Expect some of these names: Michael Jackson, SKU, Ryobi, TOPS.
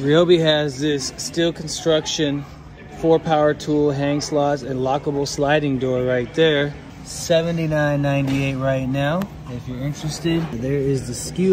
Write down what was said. Ryobi has this steel construction 4 power tool hang slots and lockable sliding door right there. $79.98 right now if you're interested. There is the SKU.